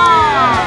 Oh!